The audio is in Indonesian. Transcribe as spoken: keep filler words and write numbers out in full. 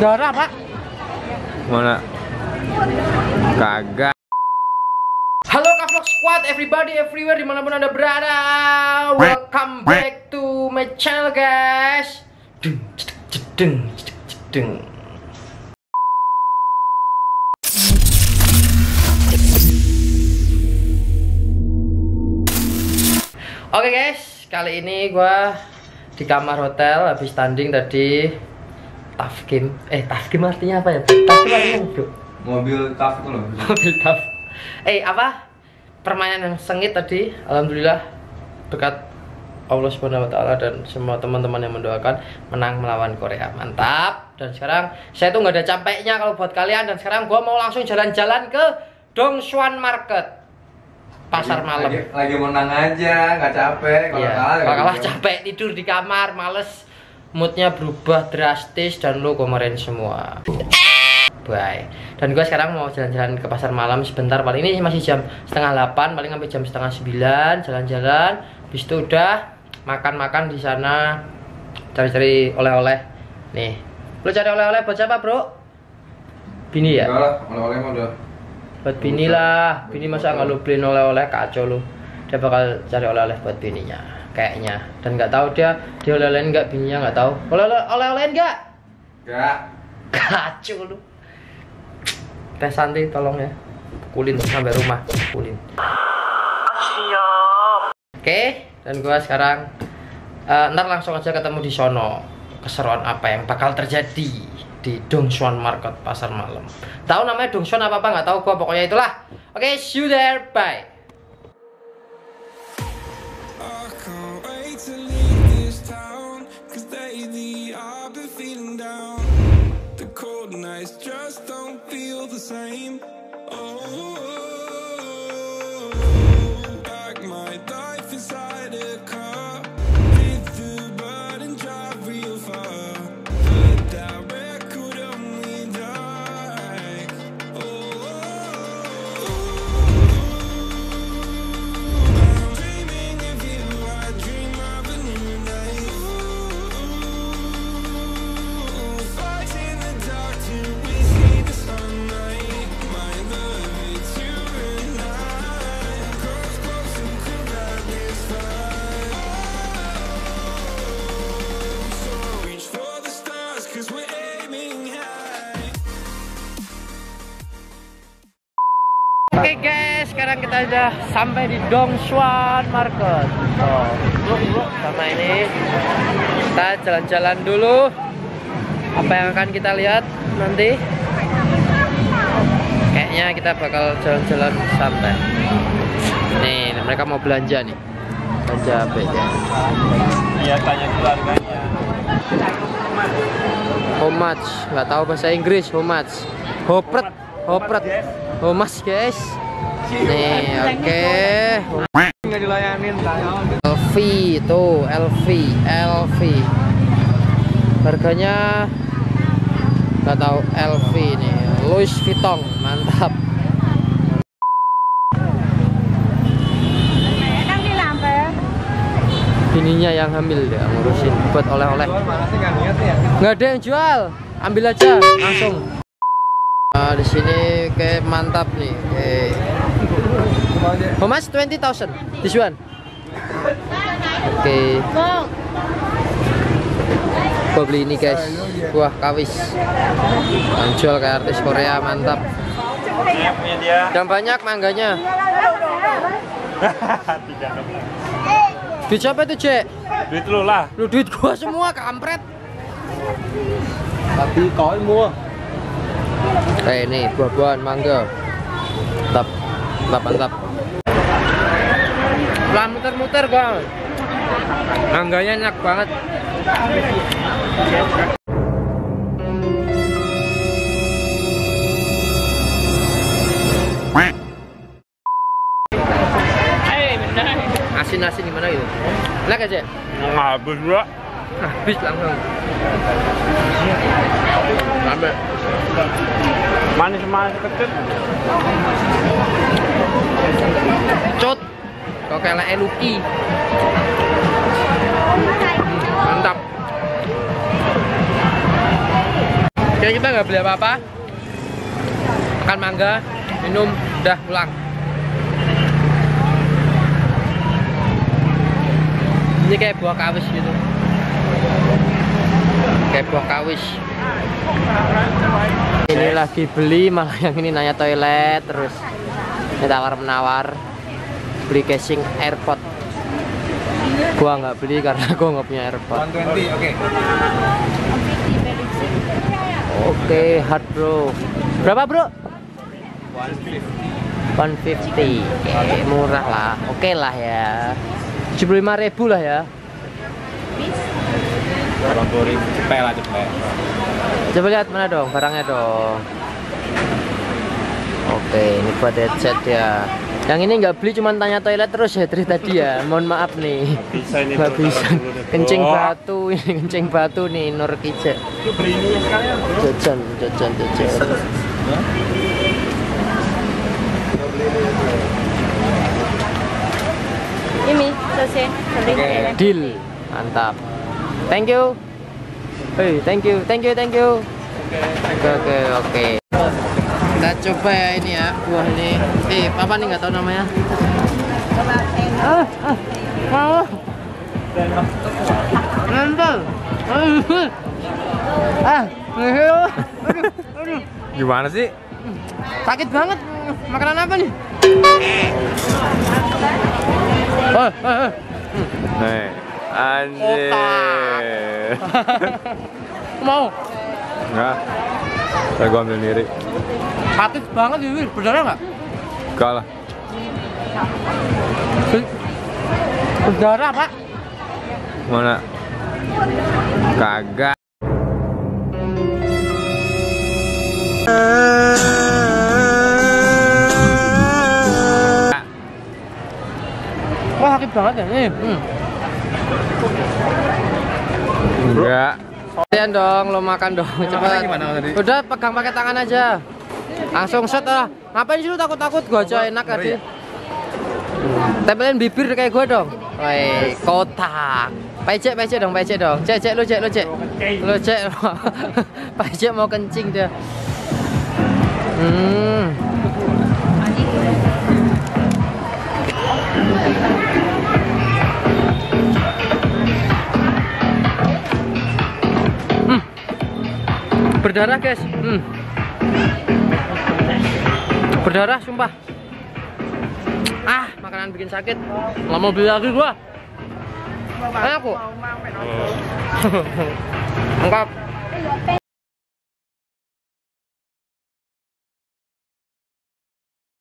Darah, Pak. Mana? Kagak. Halo KAVLOGSQUAD Squad, everybody, everywhere, dimanapun Anda berada. Welcome back to my channel, guys. Deng, deng, deng. Oke okay guys, kali ini gue di kamar hotel habis tanding tadi tafkim. Eh, tafkim artinya apa ya? Tafkim artinya goblok. Mobil taf itu loh. Mobil taf. Eh, apa? Permainan yang sengit tadi, alhamdulillah berkat Allah Subhanahu wa taala dan semua teman-teman yang mendoakan menang melawan Korea. Mantap. Dan sekarang saya tuh nggak ada capeknya kalau buat kalian, dan sekarang gue mau langsung jalan-jalan ke Dong Xuan Market. Pasar lagi, malam lagi, lagi menang aja, nggak capek. Kalau yeah, kalah, kalah, kalah capek, tidur di kamar, males, moodnya berubah drastis dan lo kemarin semua. Bye. Dan gue sekarang mau jalan-jalan ke pasar malam sebentar, paling ini masih jam setengah delapan, paling sampai jam setengah sembilan jalan-jalan. Habis itu udah makan-makan di sana, cari-cari oleh-oleh. Nih, lo cari oleh-oleh buat siapa, bro? Bini ya? Enggak lah, oleh-oleh mah udah. Buat bini lah, bini masa nggak lu beliin oleh-oleh, kacau lu. Dia bakal cari oleh-oleh buat bininya kayaknya, dan nggak tahu dia dia oleh-oleh nggak, bininya nggak tahu oleh-oleh nggak, nggak kacau lu. Teh Santi tolong ya, pukulin sampai rumah, pukulin. Oke okay, dan gua sekarang uh, ntar langsung aja ketemu di sono, keseruan apa yang bakal terjadi di Dong Xuan Market pasar malam. Tahu namanya Dong Xuan apa apa nggak tahu gua, pokoknya itulah. Oke, okay, see you there, bye. Oke okay guys, sekarang kita udah sampai di Dong Xuan Market. Oh, sama ini kita jalan-jalan dulu. Apa yang akan kita lihat nanti? Kayaknya kita bakal jalan-jalan santai. Nih, mereka mau belanja nih. Belanja apa ya? Iya, tanya keluarganya. How much? Nggak tahu bahasa Inggris. How much? Hopret, hopret. Oh mas guys, nih oke, okay. Nggak dilayanin, L V tuh, L V, L V, harganya nggak tahu. L V nih, Louis Vuitton, mantap. Bininya yang hamil ya, ngurusin buat oleh-oleh. Nggak ada yang jual, ambil aja langsung. Nah, di sini kayak mantap nih. Hey. How much? twenty thousand. This one. Oke. Gua beli ini guys. Buah kawis. Jual kayak artis Korea, mantap. Dan banyak mangganya. Duit siapa itu, Cek? Duit lu lah. Lu duit gua semua, kampret. Tapi kau mua. Eh ini buah-buahan mangga, mantap, mantap, mantap. Pelan muter-muter bang, mangganya enak banget. Asin-asin gimana gitu? Enak aja? Habis bro. Habis langsung. Sampai manis-manis kecut. Cut. Kok kayak eluki. Mantap. Jadi kita nggak beli apa-apa, makan mangga, minum, udah pulang. Ini kayak buah kawis gitu, kayak buah kawis. Ini lagi beli, malah yang ini nanya toilet terus. Ini tawar-menawar, beli casing AirPod. Gua nggak beli karena gua nggak punya AirPod. one twenty, oke. Oke, hard bro. Berapa bro? one fifty. Eh, murah lah, oke okay lah ya. tujuh puluh lima ribu lah ya. Cepet lah, cepet. Coba lihat mana dong barangnya dong. Oke, ini buat headset ya. Yang ini nggak beli, cuman tanya toilet terus ya dari tadi ya. Mohon maaf nih. Bisa ini bro, bisa. Kencing oh. Batu, ini kencing batu nih Nur Kijek. Jajan, jajan, jajan. Ini selesai. Okay. Deal, mantap. Thank you. Hey, thank you, thank you, thank you. Oke, oke, oke. Kita coba ya ini ya, buah ini. Eh, apa nih nggak tahu namanya? Ah, ah, mau? Nempel. Ah, aduh, aduh. Gimana sih? Sakit banget. Makanan apa nih? Oh, oh, oh. Nih, anjir. Mau? Enggak. Saya gua ambil sendiri. Sakit banget bibir, berdarah nggak? Enggak lah. Berdarah pak? Mana? Kagak. Wah sakit banget ya ini. Hmm. Enggak. Kalian dong, lo makan dong. Coba. Udah pegang pakai tangan aja. Langsung set lah. Ngapain sih lu takut-takut? Gua aja enak tadi. Tempelin bibir kayak gua dong. Woi, kotak. Pecek, pecek dong, pecek dong. Cek, cek, lu cek, lu cek. Lu cek. Pecek mau kencing dia. Hmm. Berdarah guys, hmm. Berdarah sumpah. Ah, makanan bikin sakit. Nggak mau beli lagi gua. Ayo aku. Lengkap.